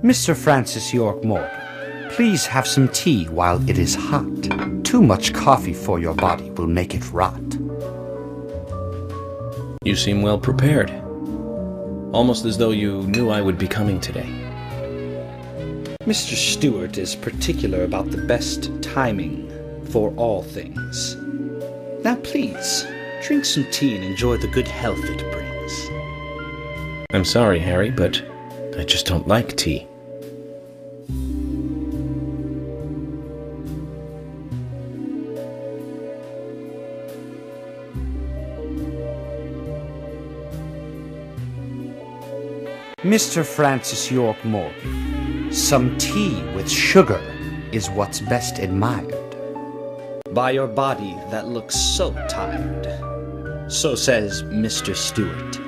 Mr. Francis York Morgan, please have some tea while it is hot. Too much coffee for your body will make it rot. You seem well prepared. Almost as though you knew I would be coming today. Mr. Stewart is particular about the best timing for all things. Now please, drink some tea and enjoy the good health it brings. I'm sorry, Harry, but I just don't like tea. Mr. Francis York Morgan, some tea with sugar is what's best admired. By your body that looks so tired, so says Mr. Stewart.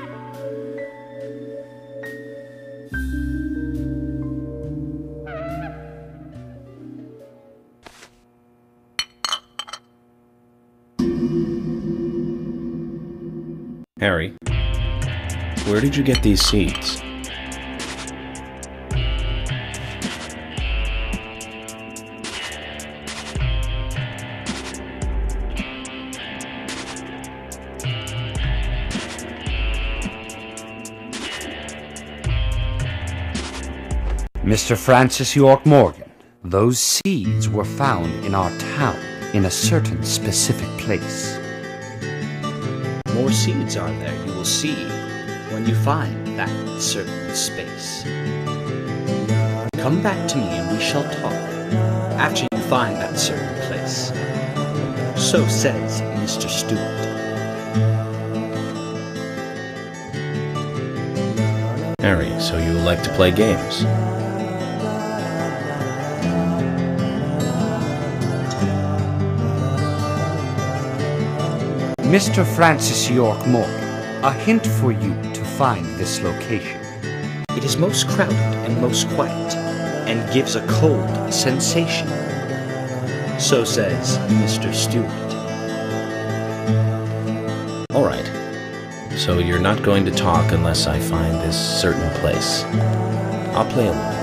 Harry, where did you get these seeds? Mr. Francis York Morgan, those seeds were found in our town in a certain specific place. More seeds are there you will see when you find that certain space. Come back to me and we shall talk after you find that certain place. So says Mr. Stewart. Harry, so you like to play games? Mr. Francis York Morgan, a hint for you to find this location. It is most crowded and most quiet, and gives a cold sensation. So says Mr. Stewart. All right, so you're not going to talk unless I find this certain place. I'll play along.